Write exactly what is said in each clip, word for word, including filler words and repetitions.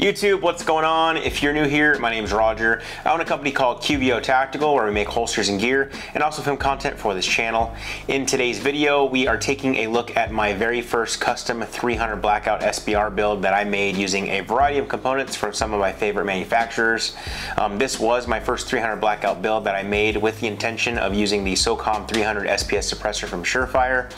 YouTube, what's going on? If you're new here, my name is Roger. I own a company called Q V O Tactical, where we make holsters and gear and also film content for this channel. In today's video, we are taking a look at my very first custom three hundred Blackout S B R build that I made using a variety of components from some of my favorite manufacturers. Um, this was my first three hundred Blackout build that I made with the intention of using the SOCOM three hundred S P S suppressor from Surefire.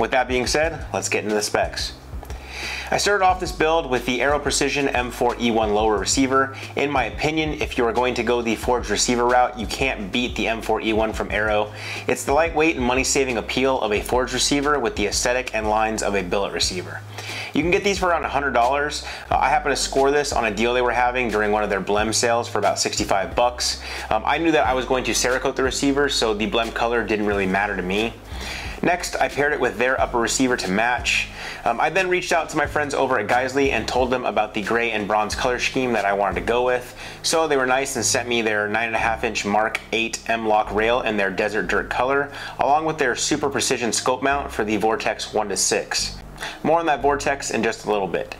With that being said, let's get into the specs. I started off this build with the Aero Precision M four E one lower receiver. In my opinion, if you are going to go the forged receiver route, you can't beat the M four E one from Aero. It's the lightweight and money-saving appeal of a forged receiver with the aesthetic and lines of a billet receiver. You can get these for around one hundred dollars. Uh, I happened to score this on a deal they were having during one of their BLEM sales for about sixty-five bucks. Um, I knew that I was going to Cerakote the receiver, so the BLEM color didn't really matter to me. Next, I paired it with their upper receiver to match. Um, I then reached out to my friends over at Geissele and told them about the gray and bronze color scheme that I wanted to go with. So they were nice and sent me their nine and a half inch Mark eight M-Lock rail in their desert dirt color, along with their super precision scope mount for the Vortex one to six. More on that Vortex in just a little bit.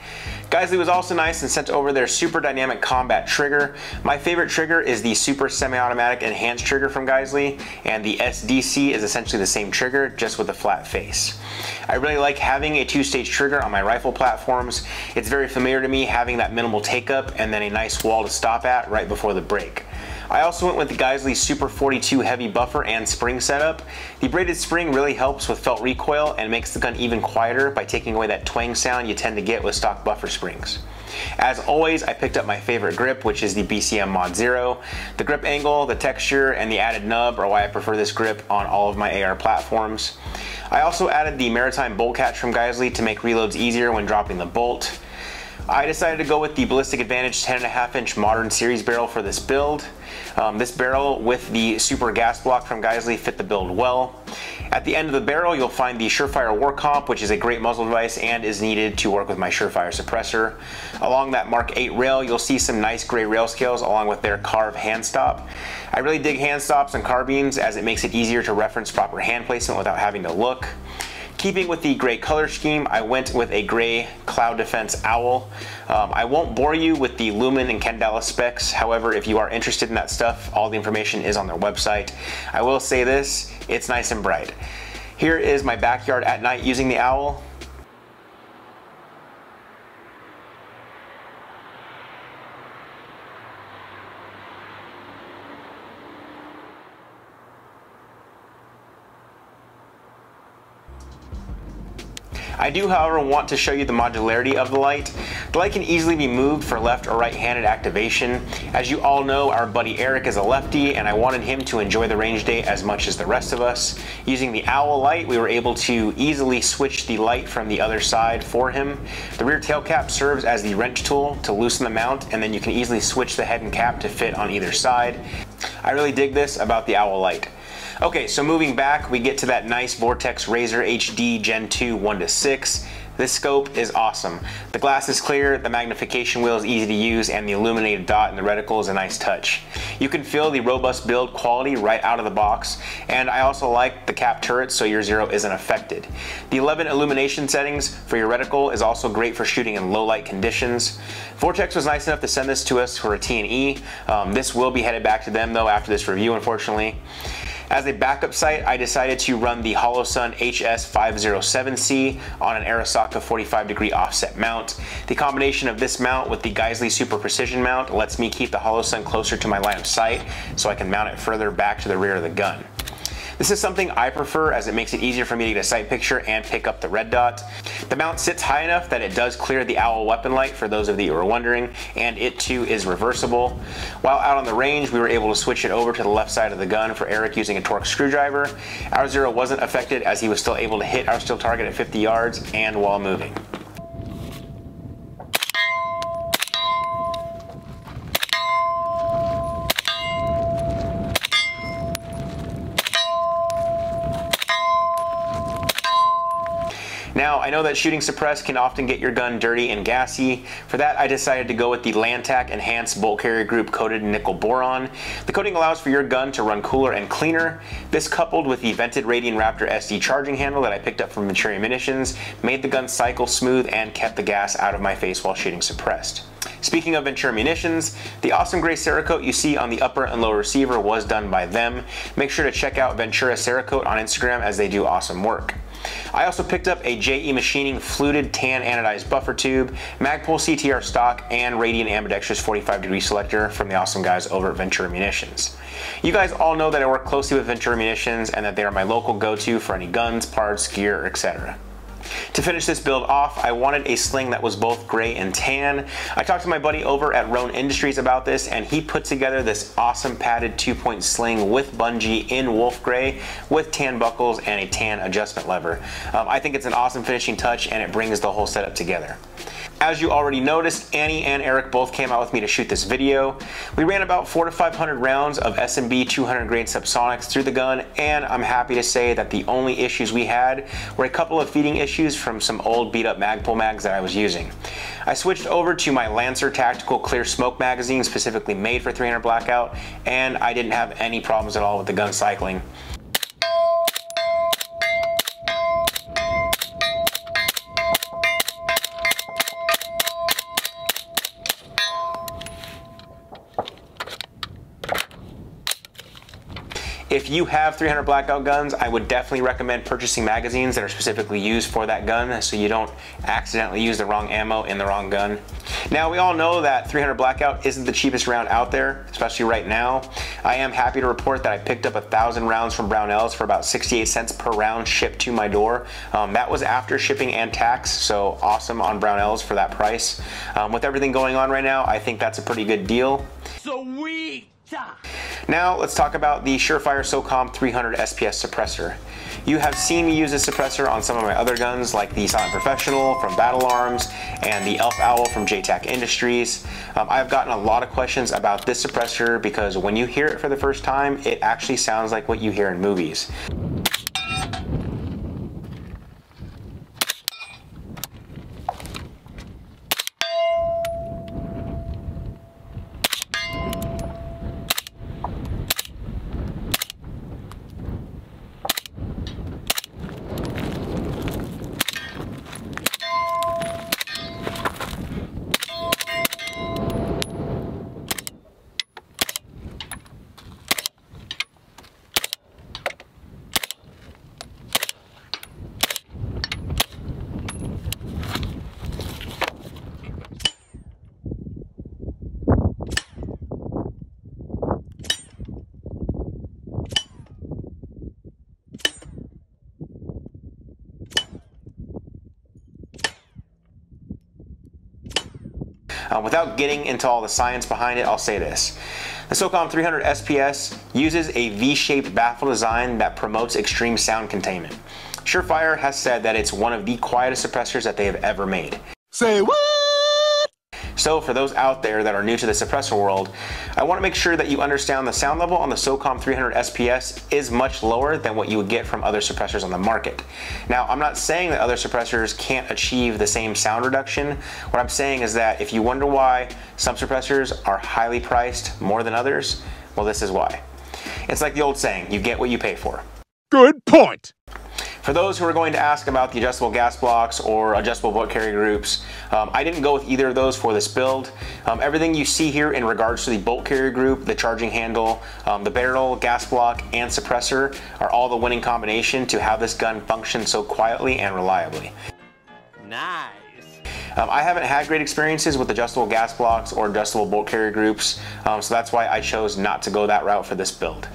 Geissele was also nice and sent over their Super Dynamic Combat Trigger. My favorite trigger is the Super Semi-Automatic Enhanced Trigger from Geissele, and the S D C is essentially the same trigger, just with a flat face. I really like having a two-stage trigger on my rifle platforms. It's very familiar to me, having that minimal take-up and then a nice wall to stop at right before the break. I also went with the Geissele Super forty-two heavy buffer and spring setup. The braided spring really helps with felt recoil and makes the gun even quieter by taking away that twang sound you tend to get with stock buffer springs. As always, I picked up my favorite grip, which is the B C M Mod zero. The grip angle, the texture, and the added nub are why I prefer this grip on all of my A R platforms. I also added the maritime bolt catch from Geissele to make reloads easier when dropping the bolt. I decided to go with the Ballistic Advantage ten and a half inch Modern Series barrel for this build. Um, this barrel with the Super Gas Block from Geissele fit the build well. At the end of the barrel, you'll find the Surefire War Comp, which is a great muzzle device and is needed to work with my Surefire suppressor. Along that Mark eight rail, you'll see some nice gray rail scales along with their carve hand stop. I really dig hand stops on carbines as it makes it easier to reference proper hand placement without having to look. Keeping with the gray color scheme, I went with a gray Cloud Defensive Owl. Um, I won't bore you with the Lumen and Candela specs. However, if you are interested in that stuff, all the information is on their website. I will say this, it's nice and bright. Here is my backyard at night using the Owl. I do, however, want to show you the modularity of the light. The light can easily be moved for left or right-handed activation. As you all know, our buddy Eric is a lefty, and I wanted him to enjoy the range day as much as the rest of us. Using the Owl light, we were able to easily switch the light from the other side for him. The rear tail cap serves as the wrench tool to loosen the mount, and then you can easily switch the head and cap to fit on either side. I really dig this about the Owl light. Okay, so moving back, we get to that nice Vortex Razor H D Gen two one to six. This scope is awesome. The glass is clear, the magnification wheel is easy to use, and the illuminated dot in the reticle is a nice touch. You can feel the robust build quality right out of the box, and I also like the cap turret so your zero isn't affected. The eleven illumination settings for your reticle is also great for shooting in low light conditions. Vortex was nice enough to send this to us for a T and E. Um, this will be headed back to them though after this review, unfortunately. As a backup sight, I decided to run the Holosun H S five oh seven C on an Arisaka forty-five degree offset mount. The combination of this mount with the Geissele Super Precision mount lets me keep the Holosun closer to my line of sight so I can mount it further back to the rear of the gun. This is something I prefer as it makes it easier for me to get a sight picture and pick up the red dot. The mount sits high enough that it does clear the Owl weapon light for those of you who are wondering, and it too is reversible. While out on the range, we were able to switch it over to the left side of the gun for Eric using a Torx screwdriver. Our zero wasn't affected as he was still able to hit our still target at fifty yards and while moving. Now, I know that shooting suppress can often get your gun dirty and gassy. For that, I decided to go with the Lantac Enhanced Bolt Carrier Group Coated Nickel Boron. The coating allows for your gun to run cooler and cleaner. This, coupled with the vented Radiant Raptor S D charging handle that I picked up from Ventura Munitions, made the gun cycle smooth and kept the gas out of my face while shooting suppressed. Speaking of Ventura Munitions, the awesome gray Cerakote you see on the upper and lower receiver was done by them. Make sure to check out Ventura Cerakote on Instagram as they do awesome work. I also picked up a J E Machining fluted tan anodized buffer tube, Magpul C T R stock, and Radiant ambidextrous forty-five degree selector from the awesome guys over at Ventura Munitions. You guys all know that I work closely with Ventura Munitions and that they are my local go-to for any guns, parts, gear, et cetera. To finish this build off, I wanted a sling that was both gray and tan. I talked to my buddy over at Roan Industries about this, and he put together this awesome padded two-point sling with bungee in wolf gray with tan buckles and a tan adjustment lever. Um, I think it's an awesome finishing touch, and it brings the whole setup together. As you already noticed, Annie and Eric both came out with me to shoot this video. We ran about four to five hundred rounds of S M B two hundred grain subsonics through the gun, and I'm happy to say that the only issues we had were a couple of feeding issues from some old beat up Magpul mags that I was using. I switched over to my Lancer Tactical Clear Smoke magazine specifically made for three hundred Blackout, and I didn't have any problems at all with the gun cycling. If you have three hundred Blackout guns, I would definitely recommend purchasing magazines that are specifically used for that gun so you don't accidentally use the wrong ammo in the wrong gun. Now, we all know that three hundred Blackout isn't the cheapest round out there, especially right now. I am happy to report that I picked up one thousand rounds from Brownells for about sixty-eight cents per round shipped to my door. Um, that was after shipping and tax, so awesome on Brownells for that price. Um, with everything going on right now, I think that's a pretty good deal. Sweet! Now let's talk about the Surefire SOCOM three hundred S P S suppressor. You have seen me use this suppressor on some of my other guns like the Silent Professional from Battle Arms and the Elf Owl from J TAC Industries. Um, I've gotten a lot of questions about this suppressor because when you hear it for the first time, it actually sounds like what you hear in movies. Um, without getting into all the science behind it, I'll say this. The SOCOM three hundred S P S uses a V-shaped baffle design that promotes extreme sound containment. Surefire has said that it's one of the quietest suppressors that they have ever made. Say what? So for those out there that are new to the suppressor world, I want to make sure that you understand the sound level on the SOCOM three hundred S P S is much lower than what you would get from other suppressors on the market. Now, I'm not saying that other suppressors can't achieve the same sound reduction. What I'm saying is that if you wonder why some suppressors are highly priced more than others, well, this is why. It's like the old saying, you get what you pay for. Good point. For those who are going to ask about the adjustable gas blocks or adjustable bullet carrier groups, um, I didn't go with either of those for this build. Um, everything you see here in regards to the bolt carrier group, the charging handle, um, the barrel, gas block, and suppressor are all the winning combination to have this gun function so quietly and reliably. Nice. Um, I haven't had great experiences with adjustable gas blocks or adjustable bolt carrier groups, um, so that's why I chose not to go that route for this build.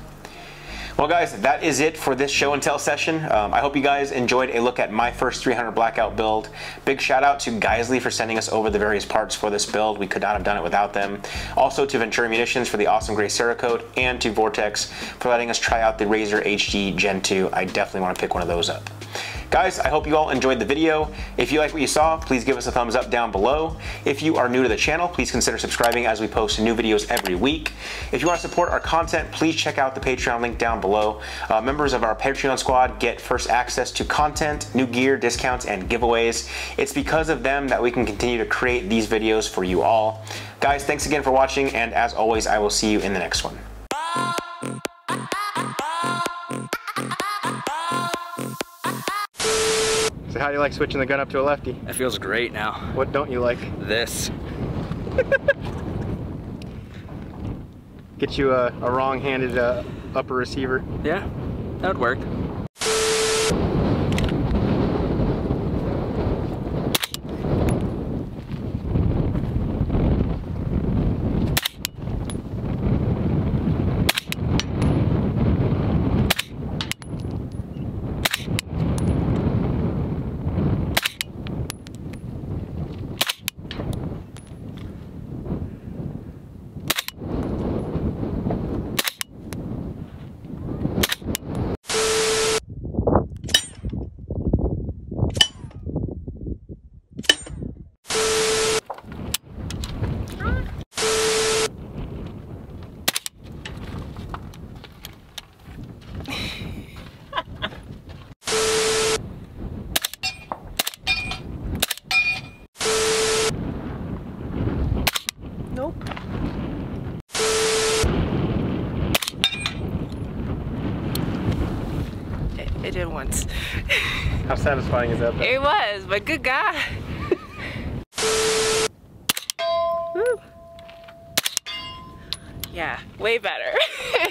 Well guys, that is it for this show and tell session. Um, I hope you guys enjoyed a look at my first three hundred Blackout build. Big shout out to Geissele for sending us over the various parts for this build. We could not have done it without them. Also to Ventura Munitions for the awesome gray Cerakote, and to Vortex for letting us try out the Razor H D Gen two. I definitely want to pick one of those up. Guys, I hope you all enjoyed the video. If you like what you saw, please give us a thumbs up down below. If you are new to the channel, please consider subscribing as we post new videos every week. If you want to support our content, please check out the Patreon link down below. Uh, members of our Patreon squad get first access to content, new gear, discounts, and giveaways. It's because of them that we can continue to create these videos for you all. Guys, thanks again for watching, and as always, I will see you in the next one. How do you like switching the gun up to a lefty? It feels great now. What don't you like? This. Get you a, a wrong-handed uh, upper receiver. Yeah, that would work. How satisfying is that? Though? It was, but good God. Woo. Yeah, way better.